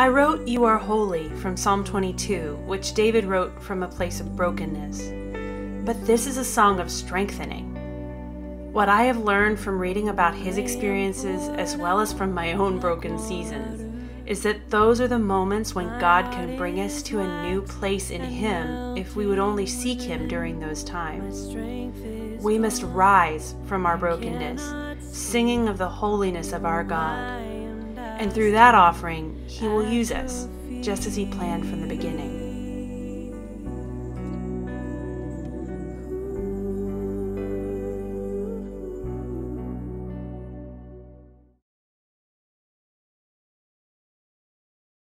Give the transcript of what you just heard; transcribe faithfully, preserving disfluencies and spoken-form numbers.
I wrote You Are Holy from Psalm twenty-two, which David wrote from a place of brokenness. But this is a song of strengthening. What I have learned from reading about his experiences, as well as from my own broken seasons, is that those are the moments when God can bring us to a new place in Him if we would only seek Him during those times. We must rise from our brokenness, singing of the holiness of our God. And through that offering, He will use us, just as He planned from the beginning.